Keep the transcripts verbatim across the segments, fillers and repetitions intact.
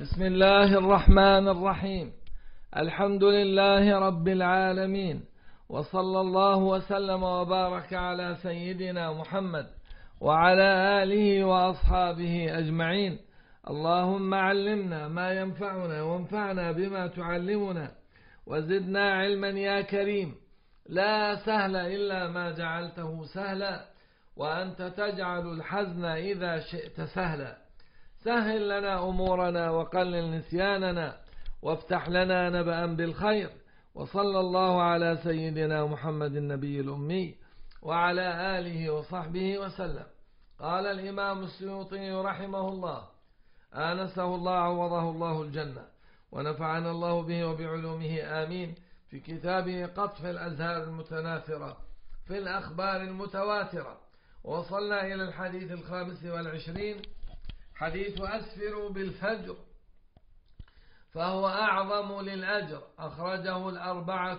بسم الله الرحمن الرحيم. الحمد لله رب العالمين، وصلى الله وسلم وبارك على سيدنا محمد وعلى آله وأصحابه أجمعين. اللهم علمنا ما ينفعنا، وانفعنا بما تعلمنا، وزدنا علما يا كريم. لا سهل إلا ما جعلته سهلا، وأنت تجعل الحزن إذا شئت سهلا. سهل لنا أمورنا وقلل نسياننا، وافتح لنا نبأ بالخير. وصلى الله على سيدنا محمد النبي الأمي وعلى آله وصحبه وسلم. قال الإمام السيوطي رحمه الله، آنسه الله عوضه الله الجنة، ونفعنا الله به وبعلومه آمين، في كتابه قطف الأزهار المتناثرة في الأخبار المتواترة. وصلنا إلى الحديث الخامس والعشرين، حديث أسفروا بالفجر فهو أعظم للأجر، أخرجه الأربعة،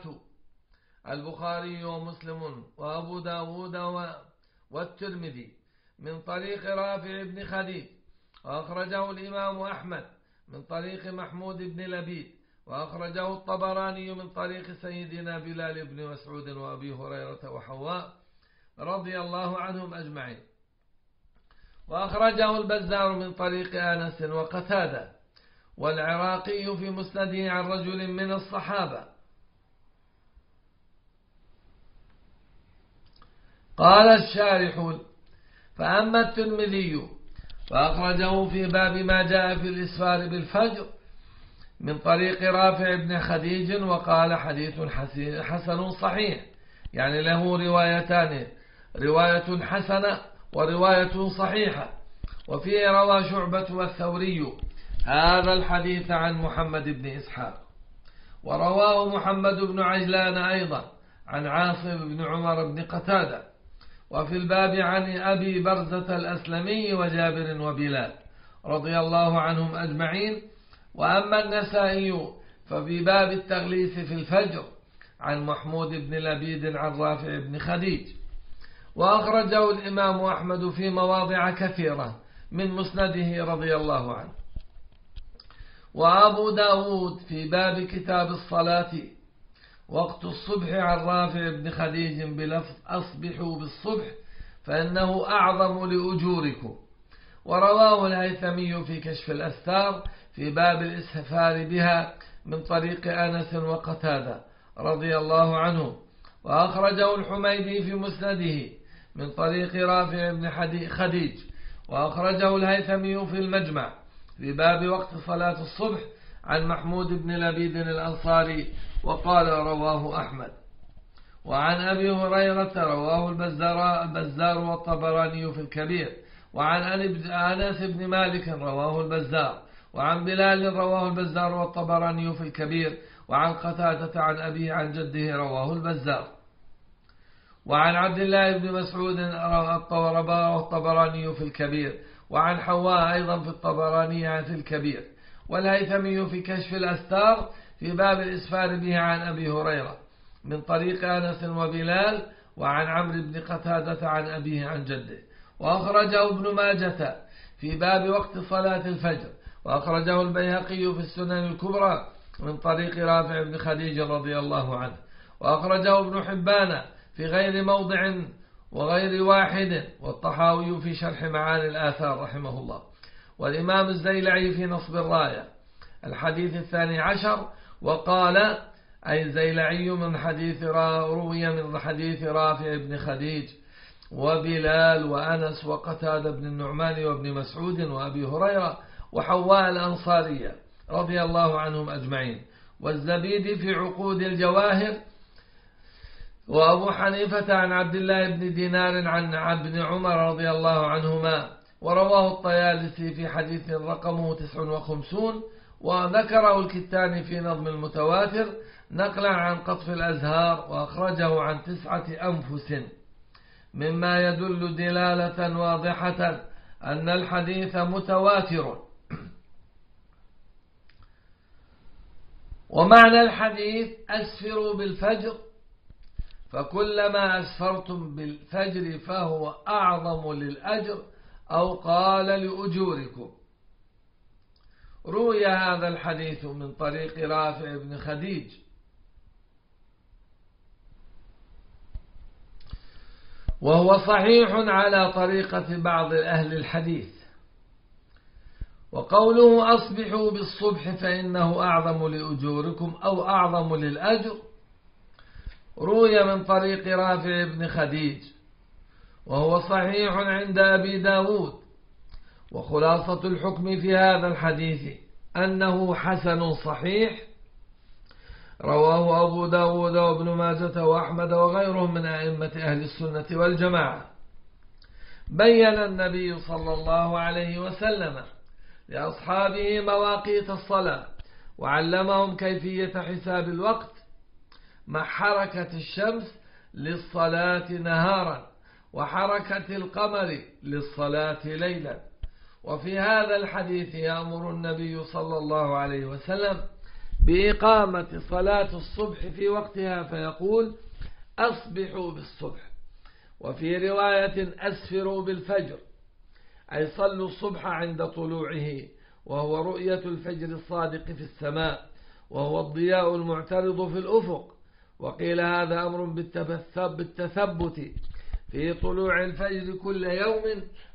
البخاري ومسلم وأبو داود والترمذي، من طريق رافع بن خديج، وأخرجه الإمام أحمد من طريق محمود بن لبيد، وأخرجه الطبراني من طريق سيدنا بلال بن مسعود وأبي هريرة وحواء رضي الله عنهم أجمعين، وأخرجه البزار من طريق أنس وقتادة، والعراقي في مسنده عن رجل من الصحابة قال الشارح: فأما الترمذي فأخرجه في باب ما جاء في الإسفار بالفجر من طريق رافع بن خديج، وقال حديث حسن صحيح، يعني له روايتان، رواية حسنة ورواية صحيحة. وفيه روى شعبة والثوري هذا الحديث عن محمد بن إسحاق، ورواه محمد بن عجلان أيضا عن عاصم بن عمر بن قتادة، وفي الباب عن أبي برزة الأسلمي وجابر وبلال رضي الله عنهم أجمعين. وأما النسائي ففي باب التغليس في الفجر عن محمود بن لبيد عن رافع بن خديج، وأخرجه الإمام أحمد في مواضع كثيرة من مسنده رضي الله عنه، وأبو داود في باب كتاب الصلاة وقت الصبح عن رافع بن خديج بلفظ: أصبحوا بالصبح فإنه أعظم لأجوركم. ورواه الهيثمي في كشف الأستار في باب الإسفار بها من طريق أنس وقتادة رضي الله عنه، وأخرجه الحميدي في مسنده من طريق رافع بن خديج، وأخرجه الهيثمي في المجمع في باب وقت صلاة الصبح عن محمود بن لبيد الأنصاري، وقال: رواه أحمد. وعن أبي هريرة رواه البزار والطبراني في الكبير، وعن أنس بن مالك رواه البزار، وعن بلال رواه البزار والطبراني في الكبير، وعن قتادة عن أبيه عن جده رواه البزار، وعن عبد الله بن مسعود رواه الطبراني في الكبير، وعن حواء أيضا في الطبراني في الكبير. والهيثمي في كشف الأستار في باب الإسفار به عن أبي هريرة من طريق أنس وبلال، وعن عمرو بن قتادة عن أبيه عن جده. وأخرجه ابن ماجة في باب وقت صلاة الفجر، وأخرجه البيهقي في السنن الكبرى من طريق رافع بن خديج رضي الله عنه، وأخرجه ابن حبان في غير موضع وغير واحد، والطحاوي في شرح معاني الآثار رحمه الله، والإمام الزيلعي في نصب الراية. الحديث الثاني عشر، وقال أي الزيلعي: من حديث روي من حديث رافع بن خديج وبلال وأنس وقتادة بن النعمان وابن مسعود وأبي هريرة وحواء الأنصارية رضي الله عنهم أجمعين، والزبيدي في عقود الجواهر، وأبو حنيفة عن عبد الله بن دينار عن ابن عمر رضي الله عنهما. ورواه الطيالسي في حديث رقمه تسع وخمسون، وذكره الكتاني في نظم المتواتر نقلا عن قطف الأزهار، وأخرجه عن تسعة أنفس، مما يدل دلالة واضحة أن الحديث متواتر. ومعنى الحديث: أسفروا بالفجر، فكلما أسفرتم بالفجر فهو أعظم للأجر، أو قال لأجوركم. روي هذا الحديث من طريق رافع بن خديج. وهو صحيح على طريقة بعض أهل الحديث. وقوله أصبحوا بالصبح فإنه أعظم لأجوركم أو أعظم للأجر روي من طريق رافع بن خديج وهو صحيح عند أبي داود. وخلاصة الحكم في هذا الحديث أنه حسن صحيح رواه أبو داود وابن ماجة وأحمد وغيرهم من أئمة أهل السنة والجماعة. بيّن النبي صلى الله عليه وسلم لأصحابه مواقيت الصلاة وعلمهم كيفية حساب الوقت مع حركة الشمس للصلاة نهارا وحركة القمر للصلاة ليلا. وفي هذا الحديث يأمر النبي صلى الله عليه وسلم بإقامة صلاة الصبح في وقتها فيقول أصبحوا بالصبح. وفي رواية أسفروا بالفجر أي صلوا الصبح عند طلوعه وهو رؤية الفجر الصادق في السماء وهو الضياء المعترض في الأفق. وقيل هذا أمر بالتثبت في طلوع الفجر كل يوم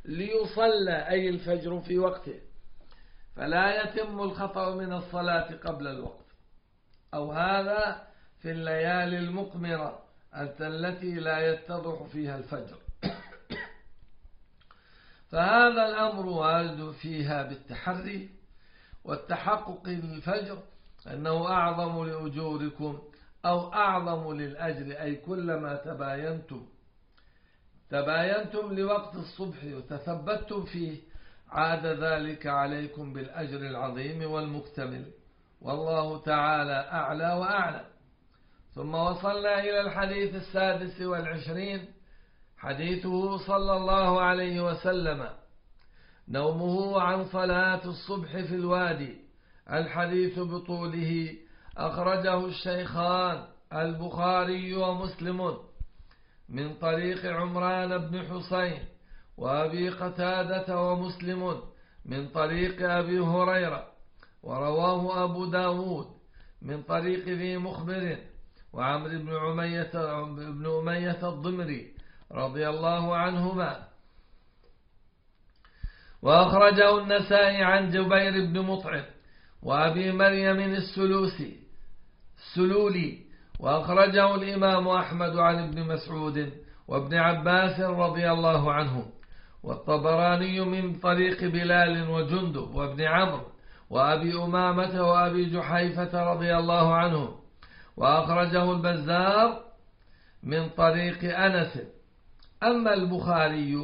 ليصلى أي الفجر في وقته فلا يتم الخطأ من الصلاة قبل الوقت أو هذا في الليالي المقمرة التي لا يتضح فيها الفجر فهذا الأمر وارد فيها بالتحري والتحقق للفجر أنه أعظم لأجوركم أو أعظم للأجر أي كلما تباينتم تباينتم لوقت الصبح وتثبتم فيه عاد ذلك عليكم بالأجر العظيم والمكتمل والله تعالى أعلى وأعلى. ثم وصلنا إلى الحديث السادس والعشرين حديثه صلى الله عليه وسلم نومه عن صلاة الصبح في الوادي. الحديث بطوله أخرجه الشيخان البخاري ومسلم من طريق عمران بن حسين وأبي قتادة ومسلم من طريق أبي هريرة ورواه أبو داود من طريق ذي مخبر وعمرو بن أمية بن أمية الضمري رضي الله عنهما. وأخرجه النسائي عن جبير بن مطعم وأبي مريم السلوسي السلولي. وأخرجه الإمام أحمد عن ابن مسعود وابن عباس رضي الله عنهم والطبراني من طريق بلال وجندب وابن عمرو وأبي أمامة وأبي جحيفة رضي الله عنهم. وأخرجه البزار من طريق أنس. أما البخاري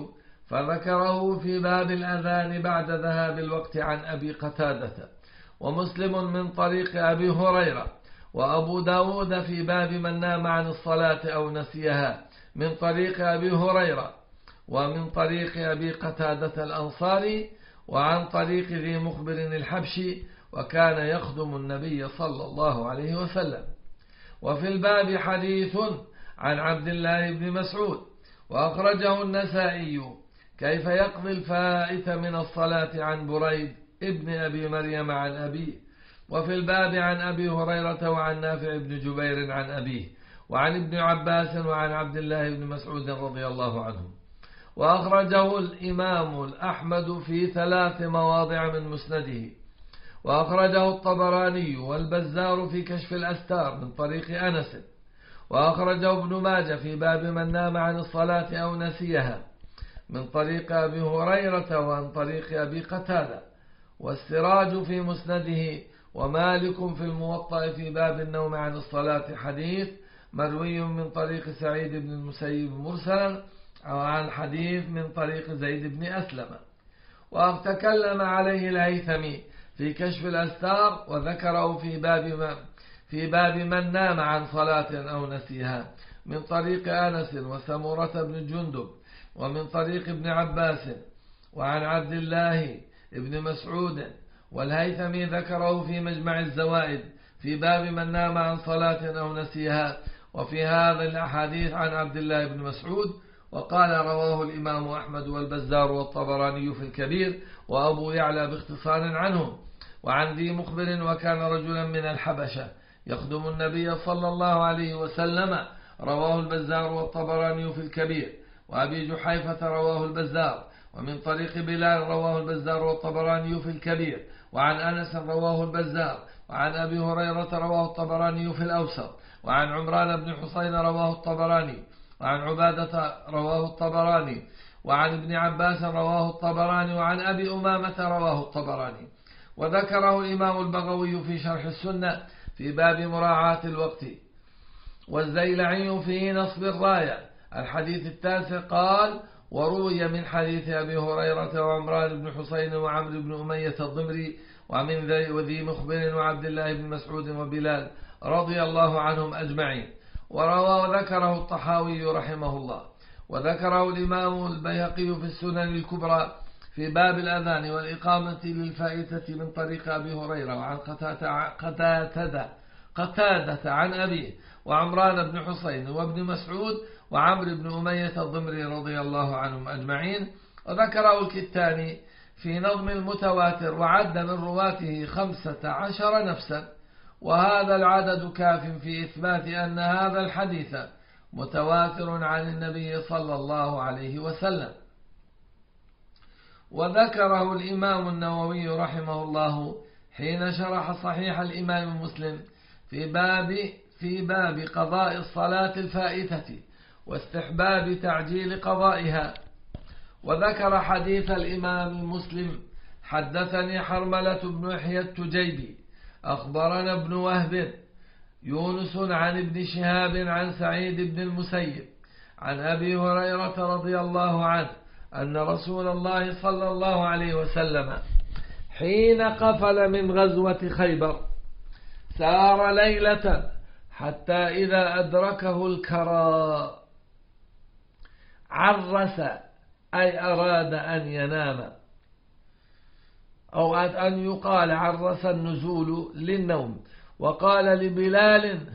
فذكره في باب الأذان بعد ذهاب الوقت عن أبي قتادة ومسلم من طريق أبي هريرة وأبو داود في باب من نام عن الصلاة أو نسيها من طريق أبي هريرة ومن طريق أبي قتادة الأنصاري وعن طريق ذي مخبر الحبشي وكان يخدم النبي صلى الله عليه وسلم. وفي الباب حديث عن عبد الله بن مسعود. وأخرجه النسائي كيف يقضي الفائت من الصلاة عن بريد ابن أبي مريم عن أبيه. وفي الباب عن أبي هريرة وعن نافع بن جبير عن أبيه وعن ابن عباس وعن عبد الله بن مسعود رضي الله عنهم. وأخرجه الإمام الأحمد في ثلاث مواضع من مسنده. وأخرجه الطبراني والبزار في كشف الأستار من طريق أنس. وأخرجه ابن ماجه في باب من نام عن الصلاة أو نسيها من طريق أبي هريرة وعن طريق أبي قتادة. والسراج في مسنده ومالك في الموطأ في باب النوم عن الصلاة حديث مروي من طريق سعيد بن المسيب مرسلا أو عن حديث من طريق زيد بن أسلم. وتكلم عليه الهيثمي في كشف الأستار وذكره في باب ما في باب من نام عن صلاة أو نسيها من طريق أنس وسمرة بن جندب ومن طريق ابن عباس وعن عبد الله ابن مسعود. والهيثمي ذكره في مجمع الزوائد في باب من نام عن صلاة أو نسيها وفي هذا الأحاديث عن عبد الله بن مسعود. وقال رواه الإمام أحمد والبزار والطبراني في الكبير وأبو يعلى باختصار عنهم. وعن ذي مخبر وكان رجلا من الحبشة يخدم النبي صلى الله عليه وسلم، رواه البزار والطبراني في الكبير، وأبي جحيفة رواه البزار، ومن طريق بلال رواه البزار والطبراني في الكبير، وعن أنس رواه البزار، وعن أبي هريرة رواه الطبراني في الأوسط، وعن عمران بن حصين رواه الطبراني، وعن عبادة رواه الطبراني، وعن ابن عباس رواه الطبراني، وعن أبي أمامة رواه الطبراني. وذكره الإمام البغوي في شرح السنة في باب مراعاة الوقت. والزيلعي في نصب الراية الحديث التاسع قال: وروي من حديث أبي هريرة وعمران بن حصين وعمرو بن أمية الضمري ومن ذي مخبر وعبد الله بن مسعود وبلال رضي الله عنهم أجمعين. وروى وذكره الطحاوي رحمه الله. وذكره الإمام البيهقي في السنن الكبرى في باب الأذان والإقامة للفائتة من طريق أبي هريرة وعن قتادة قتادة عن أبيه وعمران بن حصين وابن مسعود وعمرو بن أمية الضمري رضي الله عنهم أجمعين. وذكره الكتاني في نظم المتواتر وعد من رواته خمسة عشر نفسا، وهذا العدد كاف في إثبات أن هذا الحديث متواتر عن النبي صلى الله عليه وسلم. وذكره الإمام النووي رحمه الله حين شرح صحيح الإمام مسلم في باب في باب قضاء الصلاة الفائتة واستحباب تعجيل قضائها. وذكر حديث الإمام مسلم: حدثني حرملة بن يحيى التجيبي، أخبرنا ابن وهب، يونس عن ابن شهاب، عن سعيد بن المسيب، عن أبي هريرة رضي الله عنه أن رسول الله صلى الله عليه وسلم حين قفل من غزوة خيبر سار ليلة حتى إذا أدركه الكرى عرس، أي أراد أن ينام، أو أن يقال عرس النزول للنوم، وقال لبلال: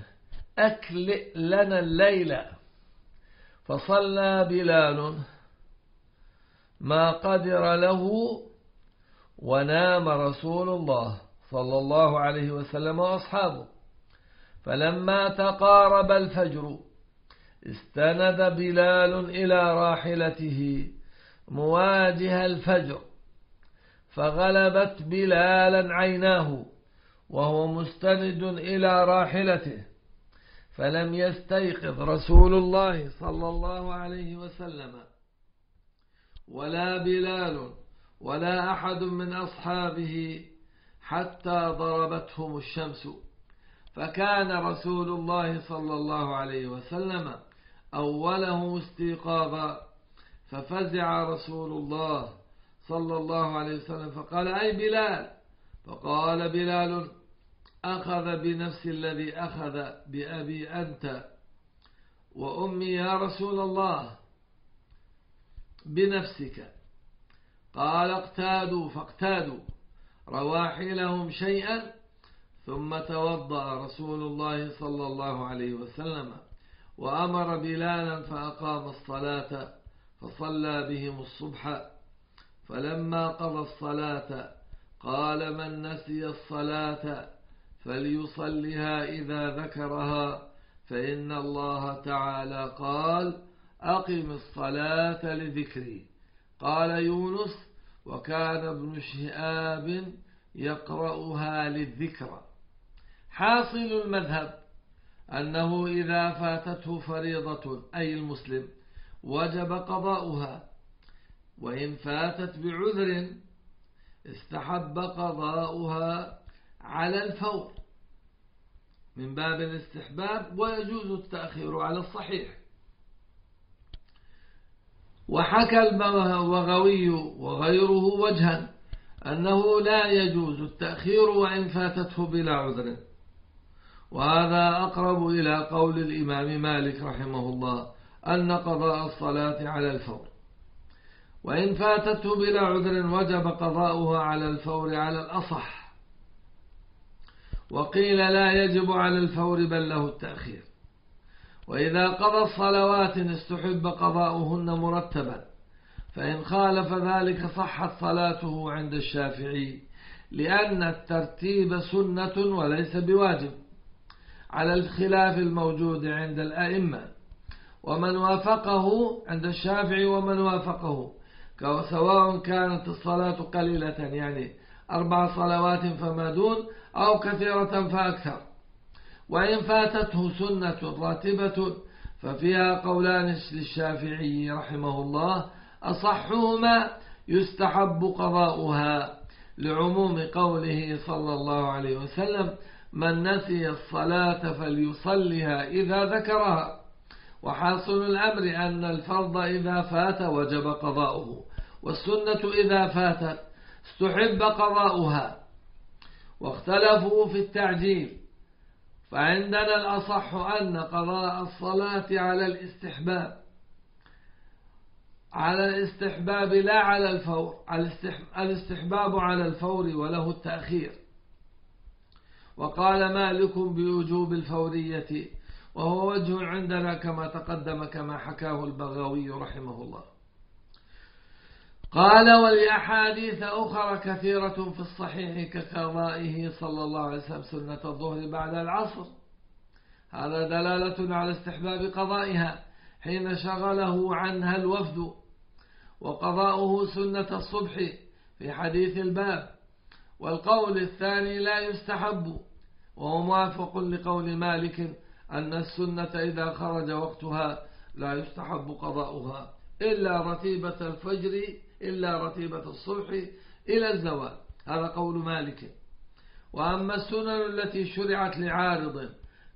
أكلئ لنا الليلة، فصلى بلال ما قدر له ونام رسول الله صلى الله عليه وسلم وأصحابه. فلما تقارب الفجر استند بلال إلى راحلته مواجه الفجر، فغلبت بلالا عيناه وهو مستند إلى راحلته، فلم يستيقظ رسول الله صلى الله عليه وسلم ولا بلال ولا أحد من أصحابه حتى ضربتهم الشمس، فكان رسول الله صلى الله عليه وسلم أولهم استيقاظا، ففزع رسول الله صلى الله عليه وسلم فقال: أي بلال؟ فقال بلال: أخذ بنفس الذي أخذ بأبي أنت وأمي يا رسول الله، بنفسك. قال: اقتادوا، فاقتادوا رواحلهم شيئا، ثم توضأ رسول الله صلى الله عليه وسلم وأمر بلالا فأقام الصلاة، فصلى بهم الصبح. فلما قضى الصلاة قال: من نسي الصلاة فليصلها إذا ذكرها، فإن الله تعالى قال: أقم الصلاة لذكري. قال يونس: وكان ابن شهاب يقرأها للذكرى. حاصل المذهب أنه إذا فاتته فريضة، أي المسلم، وجب قضاؤها، وإن فاتت بعذر استحب قضاؤها على الفور من باب الاستحباب، ويجوز التأخير على الصحيح. وحكى البغوي وغيره وجها أنه لا يجوز التأخير وإن فاتته بلا عذر، وهذا أقرب إلى قول الإمام مالك رحمه الله أن قضاء الصلاة على الفور، وإن فاتته بلا عذر وجب قضاؤها على الفور على الأصح. وقيل لا يجب على الفور بل له التأخير. وإذا قضى الصلوات استحب قضاؤهن مرتبا، فإن خالف ذلك صحت صلاته عند الشافعي لأن الترتيب سنة وليس بواجب، على الخلاف الموجود عند الأئمة، ومن وافقه عند الشافعي ومن وافقه، سواء كانت الصلاة قليلة يعني أربع صلوات فما دون أو كثيرة فأكثر. وإن فاتته سنة راتبة ففيها قولان للشافعي رحمه الله، أصحهما يستحب قضاؤها لعموم قوله صلى الله عليه وسلم: من نسي الصلاة فليصلها إذا ذكرها. وحاصل الأمر أن الفرض إذا فات وجب قضاؤه، والسنة إذا فاتت استحب قضاؤها. واختلفوا في التعجيل، فعندنا الأصح أن قضاء الصلاة على الاستحباب على الاستحباب لا على الفور، على الاستحباب على الفور وله التأخير. وقال مالك بوجوب الفورية، وهو وجه عندنا كما تقدم كما حكاه البغوي رحمه الله. قال: ولأحاديث أخرى كثيرة في الصحيح كقضائه صلى الله عليه وسلم سنة الظهر بعد العصر، هذا دلالة على استحباب قضائها حين شغله عنها الوفد، وقضاؤه سنة الصبح في حديث الباب. والقول الثاني لا يستحب، وهو موافق لقول مالك أن السنة إذا خرج وقتها لا يستحب قضاؤها إلا رتيبة الفجر إلا رتيبة الصبح إلى الزوال، هذا قول مالك. وأما السنن التي شرعت لعارض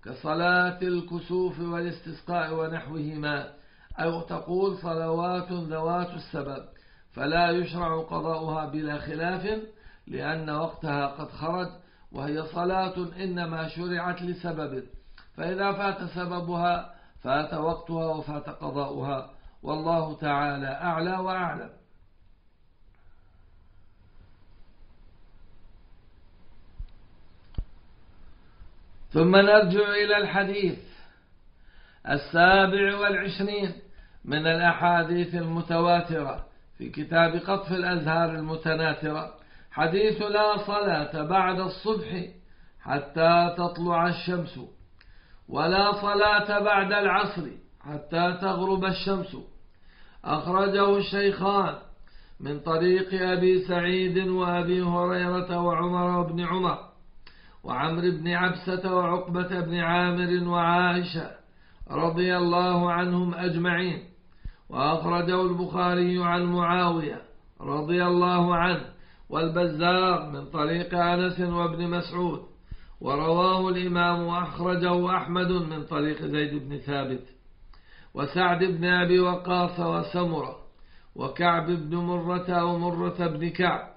كصلاة الكسوف والاستسقاء ونحوهما، أو تقول صلوات ذوات السبب، فلا يشرع قضاؤها بلا خلاف، لأن وقتها قد خرج، وهي صلاة إنما شرعت لسبب، فإذا فات سببها فات وقتها وفات قضاؤها، والله تعالى أعلى وأعلم. ثم نرجع إلى الحديث السابع والعشرين من الأحاديث المتواترة في كتاب قطف الأزهار المتناثرة، حديث لا صلاة بعد الصبح حتى تطلع الشمس، ولا صلاة بعد العصر حتى تغرب الشمس. أخرجه الشيخان من طريق أبي سعيد وأبي هريرة وعمر بن عمر وعمرو بن عبسة وعقبة بن عامر وعائشة رضي الله عنهم أجمعين. وأخرجه البخاري عن معاوية رضي الله عنه والبزار من طريق أنس وابن مسعود، ورواه الإمام وأخرجه أحمد من طريق زيد بن ثابت وسعد بن أبي وقاص وسمرة وكعب بن مرة ومرة بن كعب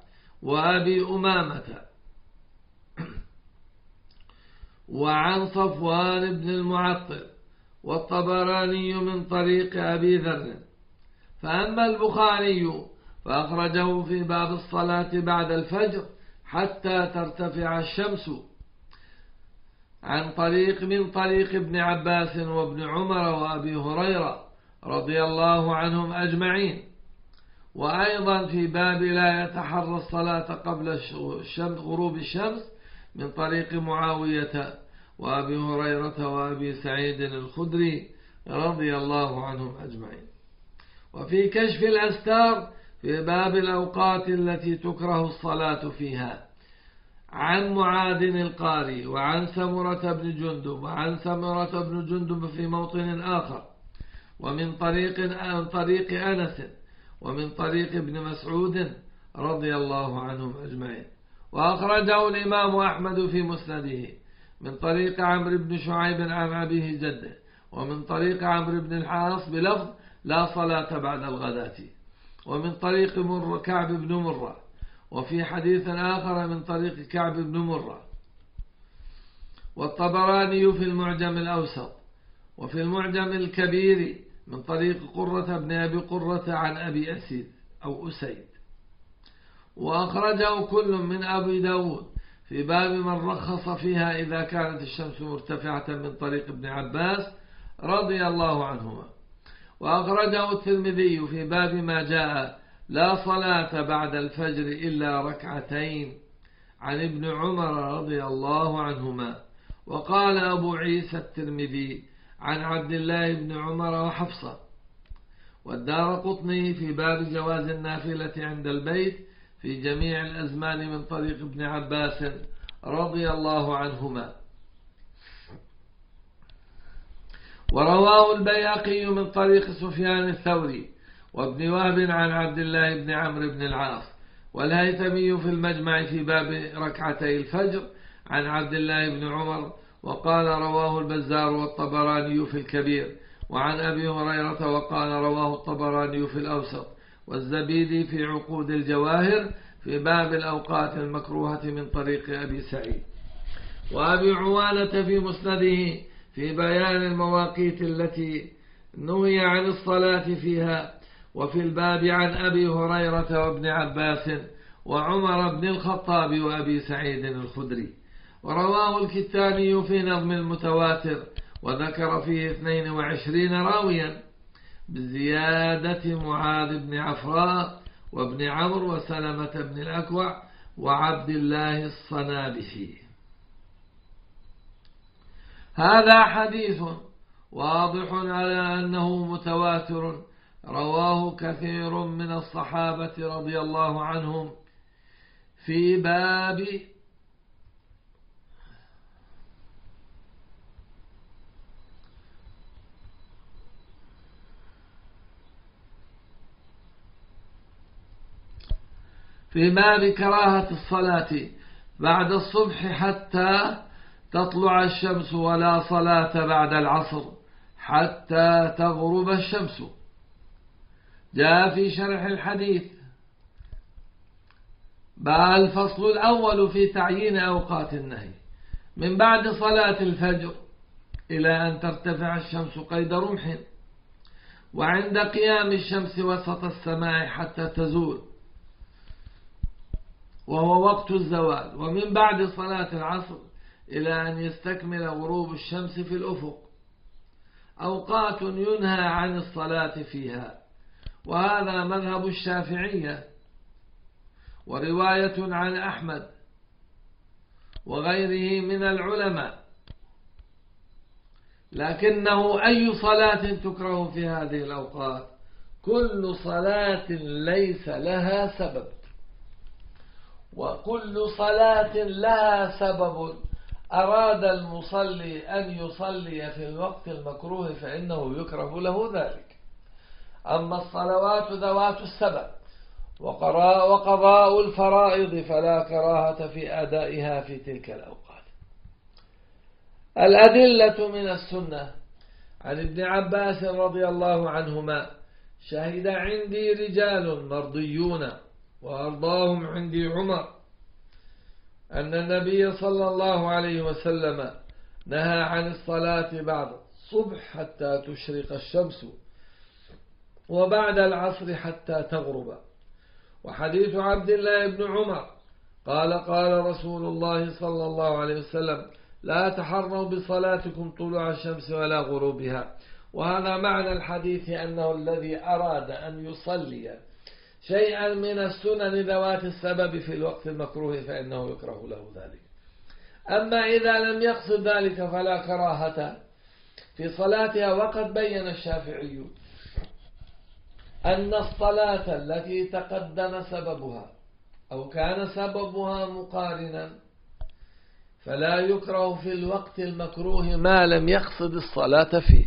وأبي أمامة، وعن صفوان بن المعطل والطبراني من طريق أبي ذر. فأما البخاري فأخرجه في باب الصلاة بعد الفجر حتى ترتفع الشمس عن طريق من طريق ابن عباس وابن عمر وأبي هريرة رضي الله عنهم أجمعين. وأيضا في باب لا يتحرى الصلاة قبل غروب الشمس من طريق معاوية وأبي هريرة وأبي سعيد الخدري رضي الله عنهم أجمعين. وفي كشف الأستار في باب الأوقات التي تكره الصلاة فيها عن معاذ القاري وعن سمرة بن جندب وعن سمرة بن جندب في موطن آخر، ومن طريق عن طريق أنس ومن طريق ابن مسعود رضي الله عنهم أجمعين. وأخرجه الإمام أحمد في مسنده من طريق عمرو بن شعيب عن أبيه جده، ومن طريق عمرو بن الحارث بلفظ لا صلاة بعد الغداة، ومن طريق مر كعب بن مرة، وفي حديث آخر من طريق كعب بن مرة. والطبراني في المعجم الأوسط وفي المعجم الكبير من طريق قرة بن أبي قرة عن أبي أسيد أو أسيد. وأخرجه كل من أبي داود في باب من رخص فيها إذا كانت الشمس مرتفعة من طريق ابن عباس رضي الله عنهما. وأخرجه الترمذي في باب ما جاء لا صلاة بعد الفجر إلا ركعتين عن ابن عمر رضي الله عنهما. وقال أبو عيسى الترمذي عن عبد الله بن عمر وحفصة. والدارقطني في باب جواز النافلة عند البيت في جميع الأزمان من طريق ابن عباس رضي الله عنهما. ورواه البياقي من طريق سفيان الثوري وابن وهب عن عبد الله بن عمرو بن العاص. والهيثمي في المجمع في باب ركعتي الفجر عن عبد الله بن عمر. وقال رواه البزار والطبراني في الكبير وعن أبي هريرة. وقال رواه الطبراني في الأوسط والزبيدي في عقود الجواهر في باب الأوقات المكروهة من طريق أبي سعيد. وأبي عوانة في مسنده في بيان المواقيت التي نهي عن الصلاة فيها. وفي الباب عن أبي هريرة وابن عباس وعمر بن الخطاب وأبي سعيد الخدري. ورواه الكتاني في نظم المتواتر وذكر فيه اثنين وعشرين راويا بزيادة معاذ بن عفراء وابن عمرو وسلمة بن الأكوع وعبد الله الصنابحي. هذا حديث واضح على أنه متواتر رواه كثير من الصحابة رضي الله عنهم في باب في باب كراهة الصلاة بعد الصبح حتى تطلع الشمس ولا صلاة بعد العصر حتى تغرب الشمس. جاء في شرح الحديث بقى الفصل الأول في تعيين أوقات النهي من بعد صلاة الفجر إلى أن ترتفع الشمس قيد رمح وعند قيام الشمس وسط السماء حتى تزول وهو وقت الزوال، ومن بعد صلاة العصر إلى أن يستكمل غروب الشمس في الأفق. أوقات ينهى عن الصلاة فيها. وهذا مذهب الشافعية ورواية عن أحمد وغيره من العلماء، لكنه أي صلاة تكره في هذه الأوقات؟ كل صلاة ليس لها سبب، وكل صلاة لها سبب أراد المصلي أن يصلي في الوقت المكروه فإنه يكره له ذلك. أما الصلوات ذوات السبب وقضاء الفرائض فلا كراهة في أدائها في تلك الأوقات. الأدلة من السنة عن ابن عباس رضي الله عنهما: شهد عندي رجال مرضيون وأرضاهم عندي عمر أن النبي صلى الله عليه وسلم نهى عن الصلاة بعد الصبح حتى تشرق الشمس وبعد العصر حتى تغرب. وحديث عبد الله بن عمر قال قال رسول الله صلى الله عليه وسلم: لا تحروا بصلاتكم طلوع الشمس ولا غروبها. وهذا معنى الحديث أنه الذي أراد أن يصلي شيئا من السنن ذوات السبب في الوقت المكروه فإنه يكره له ذلك. أما إذا لم يقصد ذلك فلا كراهة في صلاتها. وقد بين الشافعي أن الصلاة التي تقدم سببها أو كان سببها مقارنا فلا يكره في الوقت المكروه ما لم يقصد الصلاة فيه.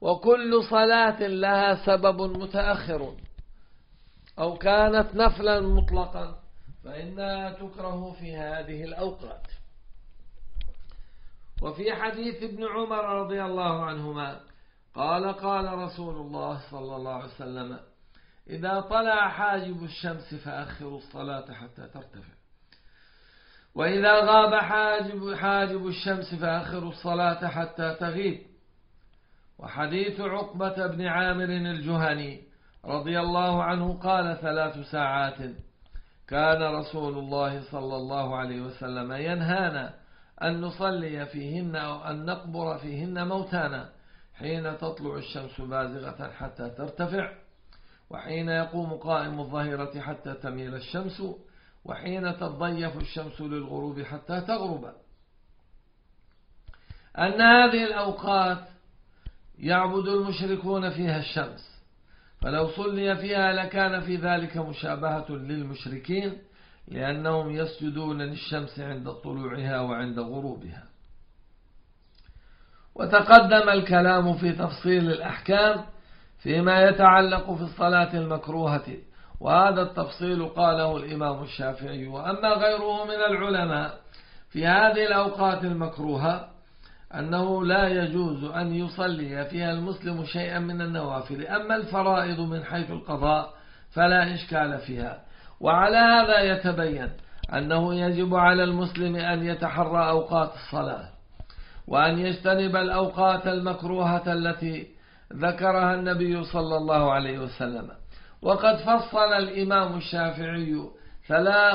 وكل صلاة لها سبب متأخر أو كانت نفلا مطلقا فإنها تكره في هذه الأوقات. وفي حديث ابن عمر رضي الله عنهما قال قال رسول الله صلى الله عليه وسلم: إذا طلع حاجب الشمس فأخروا الصلاة حتى ترتفع، وإذا غاب حاجب, حاجب الشمس فأخروا الصلاة حتى تغيب. وحديث عقبة بن عامر الجهني رضي الله عنه قال: ثلاث ساعات كان رسول الله صلى الله عليه وسلم ينهانا أن نصلي فيهن أو أن نقبر فيهن موتانا: حين تطلع الشمس بازغة حتى ترتفع، وحين يقوم قائم الظهيرة حتى تميل الشمس، وحين تتضيف الشمس للغروب حتى تغرب. أن هذه الأوقات يعبد المشركون فيها الشمس، فلو صلي فيها لكان في ذلك مشابهة للمشركين، لأنهم يسجدون للشمس عند طلوعها وعند غروبها. وتقدم الكلام في تفصيل الأحكام فيما يتعلق في الصلاة المكروهة، وهذا التفصيل قاله الإمام الشافعي. وأما غيره من العلماء في هذه الأوقات المكروهة أنه لا يجوز أن يصلي فيها المسلم شيئا من النوافل، أما الفرائض من حيث القضاء فلا إشكال فيها. وعلى هذا يتبين أنه يجب على المسلم أن يتحرى أوقات الصلاة، وأن يجتنب الأوقات المكروهة التي ذكرها النبي صلى الله عليه وسلم. وقد فصل الإمام الشافعي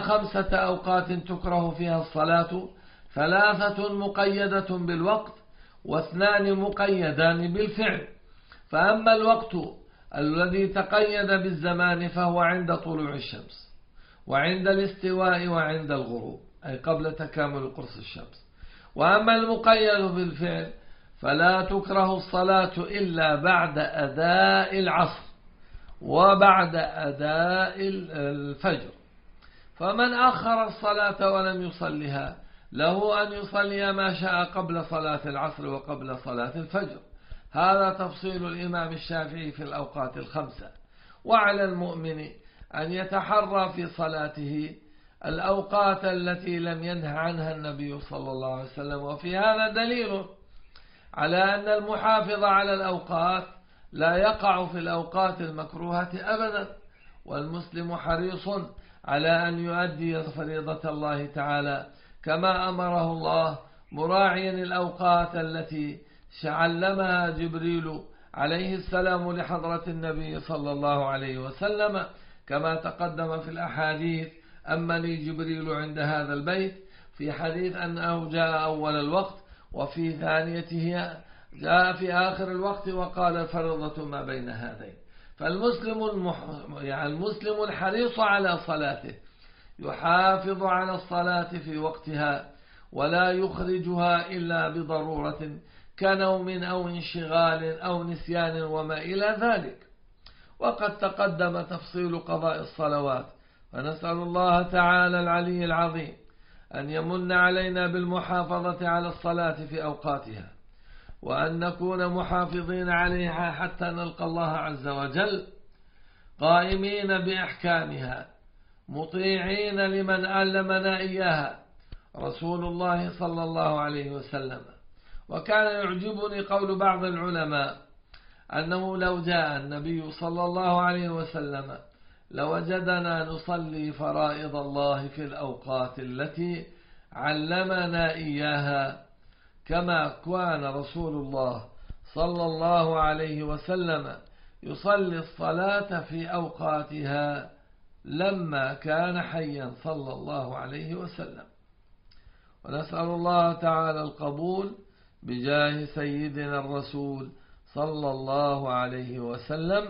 خمسة أوقات تكره فيها الصلاة، ثلاثة مقيدة بالوقت واثنان مقيدان بالفعل. فأما الوقت الذي تقيد بالزمان فهو عند طلوع الشمس وعند الاستواء وعند الغروب، أي قبل تكامل قرص الشمس. وأما المقيد بالفعل فلا تكره الصلاة إلا بعد أداء العصر وبعد أداء الفجر، فمن أخر الصلاة ولم يصلها له أن يصلي ما شاء قبل صلاة العصر وقبل صلاة الفجر. هذا تفصيل الإمام الشافعي في الأوقات الخمسة. وعلى المؤمن أن يتحرى في صلاته الأوقات التي لم ينه عنها النبي صلى الله عليه وسلم، وفي هذا دليل على أن المحافظ على الأوقات لا يقع في الأوقات المكروهة أبدا، والمسلم حريص على أن يؤدي فريضة الله تعالى كما أمره الله، مراعيا الأوقات التي علمها جبريل عليه السلام لحضرة النبي صلى الله عليه وسلم، كما تقدم في الأحاديث: أما لي جبريل عند هذا البيت، في حديث أنه جاء أول الوقت، وفي ثانيته جاء في آخر الوقت وقال: فرضة ما بين هذين. فالمسلم المح... يعني المسلم الحريص على صلاته يحافظ على الصلاة في وقتها، ولا يخرجها إلا بضرورة كنوم أو انشغال أو نسيان وما إلى ذلك. وقد تقدم تفصيل قضاء الصلوات، فنسأل الله تعالى العلي العظيم أن يمن علينا بالمحافظة على الصلاة في أوقاتها، وأن نكون محافظين عليها حتى نلقى الله عز وجل، قائمين بأحكامها، مطيعين لمن علمنا إياها رسول الله صلى الله عليه وسلم. وكان يعجبني قول بعض العلماء أنه لو جاء النبي صلى الله عليه وسلم لوجدنا نصلي فرائض الله في الأوقات التي علمنا إياها كما كان رسول الله صلى الله عليه وسلم يصلي الصلاة في أوقاتها لما كان حيا صلى الله عليه وسلم. ونسأل الله تعالى القبول بجاه سيدنا الرسول صلى الله عليه وسلم.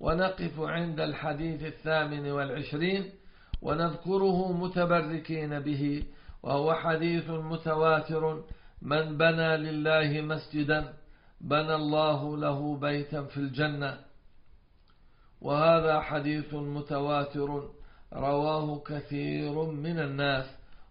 ونقف عند الحديث الثامن والعشرين ونذكره متبركين به، وهو حديث متواتر: من بنى لله مسجدا بنى الله له بيتا في الجنة. وهذا حديث متواتر رواه كثير من الناس،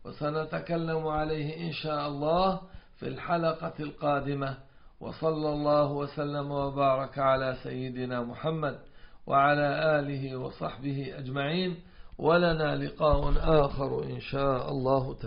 وسنتكلم عليه إن شاء الله في الحلقة القادمة. وصلى الله وسلم وبارك على سيدنا محمد وعلى آله وصحبه أجمعين، ولنا لقاء آخر إن شاء الله تعالى.